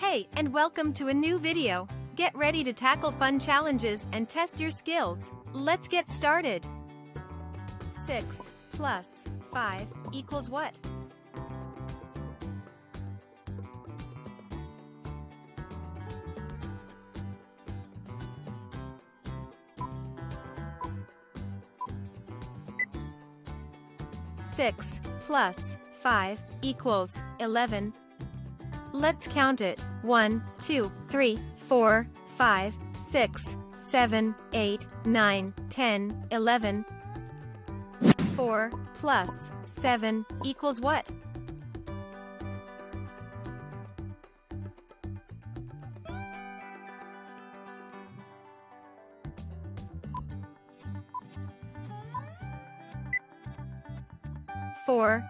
Hey, and welcome to a new video. Get ready to tackle fun challenges and test your skills. Let's get started. 6 + 5 equals what? 6 + 5 equals 11. Let's count it. 1, 2, 3, 4, 5, 6, 7, 8, 9, 10, 11. 4 + 7 equals what? 4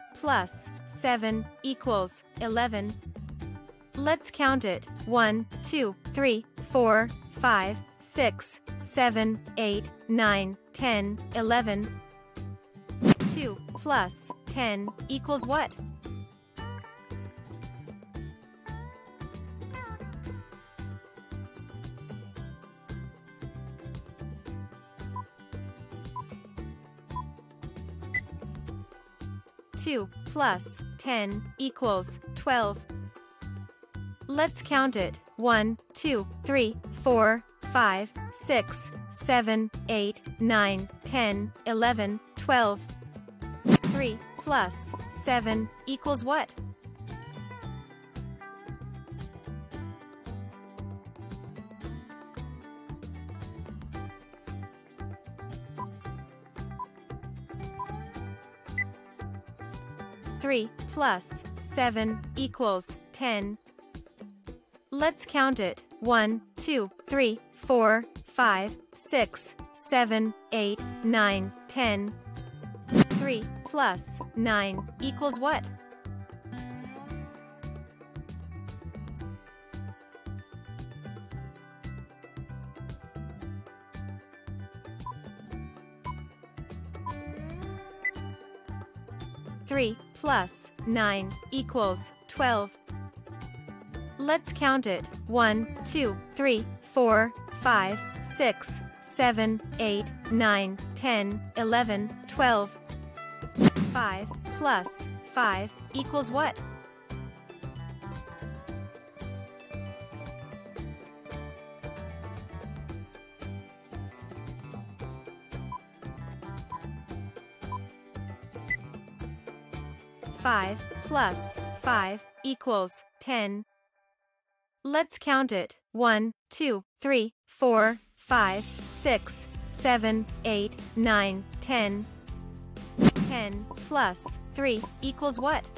+ 7 equals 11. Let's count it. 1, 2, 3, 4, 5, 6, 7, 8, 9, 10, 11. 2 + 10 equals what? 2 + 10 equals 12. Let's count it. 1, 2, 3, 4, 5, 6, 7, 8, 9, 10, 11, 12. 3 + 7 equals what? 3 + 7 equals 10. Let's count it. 1, 2, 3, 4, 5, 6, 7, 8, 9, 10. 3 + 9 equals what? 3 + 9 equals 12. Let's count it. 1, 2, 3, 4, 5, 6, 7, 8, 9, 10, 11, 12. 5 + 5 equals what? 5 + 5 equals 10. Let's count it. 1, 2, 3, 4, 5, 6, 7, 8, 9, 10. 10 + 3 equals what?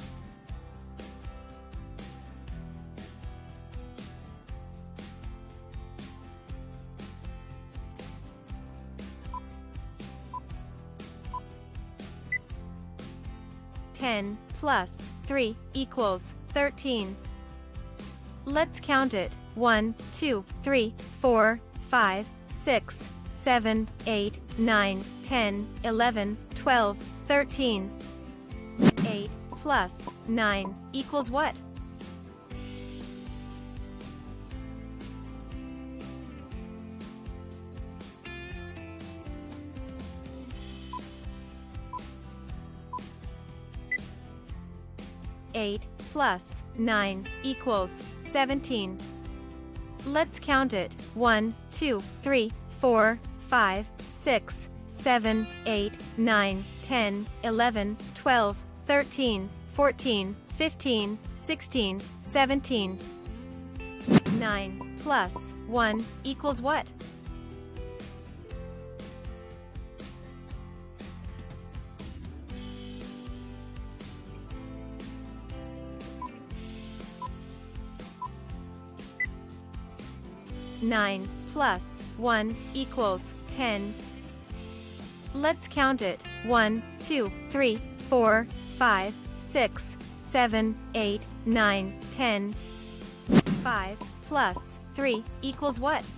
10 + 3 equals 13. Let's count it. 1, 2, 3, 4, 5, 6, 7, 8, 9, 10, 11, 12, 13. 8 + 9 equals what? 8 + 9 equals 17. Let's count it. 1, 2, 3, 4, 5, 6, 7, 8, 9, 10, 11, 12, 13, 14, 15, 16, 17. 9 + 1 equals what? 9 + 1 equals 10. Let's count it. 1, 2, 3, 4, 5, 6, 7, 8, 9, 10. 5 + 3 equals what? 5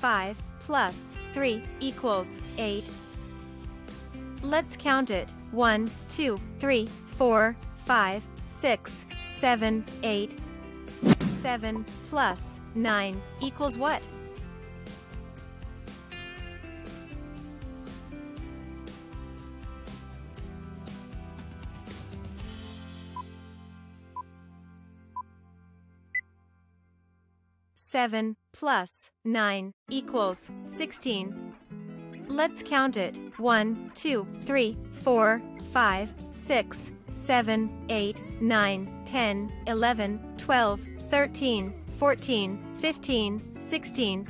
5 plus 3 equals 8. Let's count it. 1, 2, 3, 4, 5, 6, 7, 8. 7 plus 9 equals what? 7 plus 9 equals 16. Let's count it. 1, 2, 3, 4, 5, 6, 7, 8, 9, 10, 11, 12, 13, 14, 15, 16.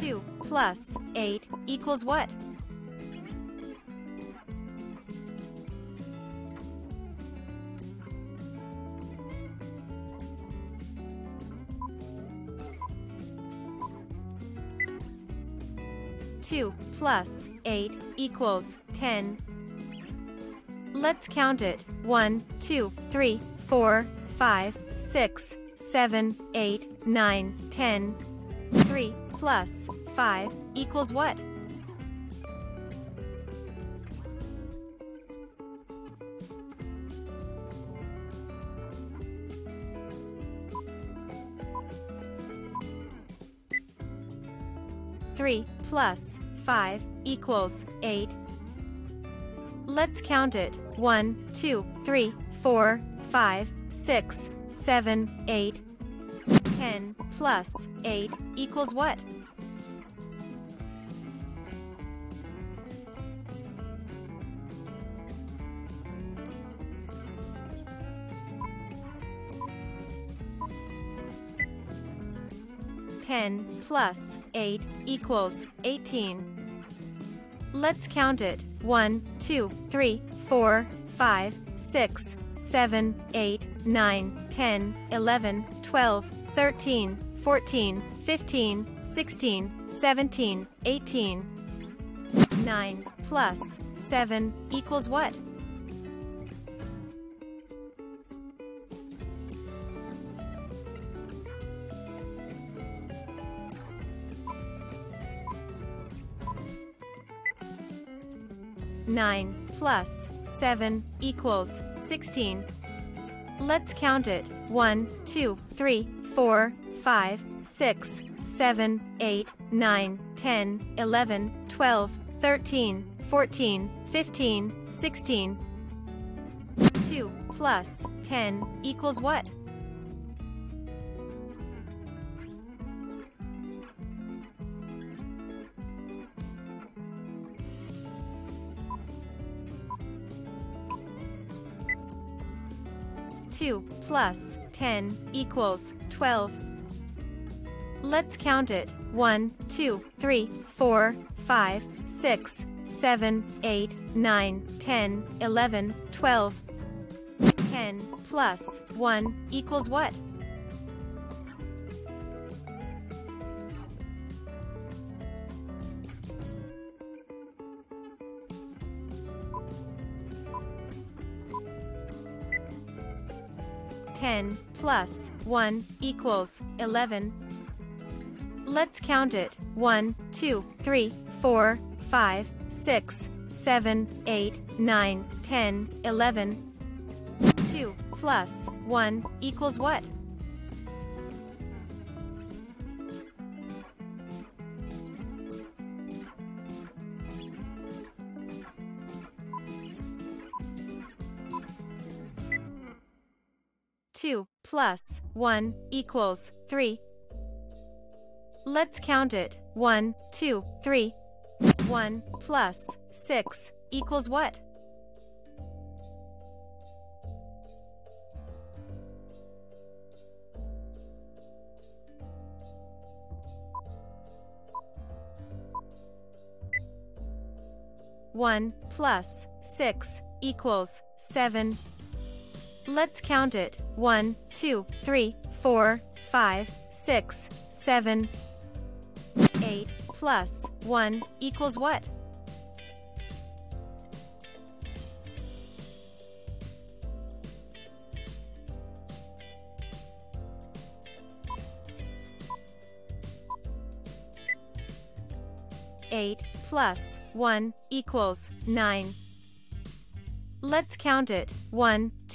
2 plus 8 equals what? 2 plus 8 equals 10. Let's count it. 1, 2, 3, 4, 5, 6, 7, 8, 9, 10. 3 plus 5 equals what? 3 plus 5 equals 8. Let's count it. 1, 2, 3, 4, 5, 6, 7, 8. 10 plus 8 equals what? 10 plus 8 equals 18. Let's count it. 1, 2, 3, 4, 5, 6, 7, 8, 9, 10, 11, 12, 13, 14, 15, 16, 17, 18. 9 plus 7 equals what? 9 plus 7 equals 16. Let's count it. 1, 2, 3, 4, 5, 6, 7, 8, 9, 10, 11, 12, 13, 14, 15, 16. 2 plus 10 equals what? 2 plus 10 equals 12. Let's count it. 1, 2, 3, 4, 5, 6, 7, 8, 9, 10, 11, 12. 10 plus 1 equals what? 10 plus 1 equals 11. Let's count it. 1, 2, 3, 4, 5, 6, 7, 8, 9, 10, 11. 2 plus 1 equals what? 2 plus 1 equals 3. Let's count it. 1, 2, 3. 1 plus 6 equals what? 1 plus 6 equals 7. Let's count it. 1, 2, 3, 4, 5, 6, 7, 8 plus 1 equals what? 8 plus 1 equals 9. Let's count it. 1,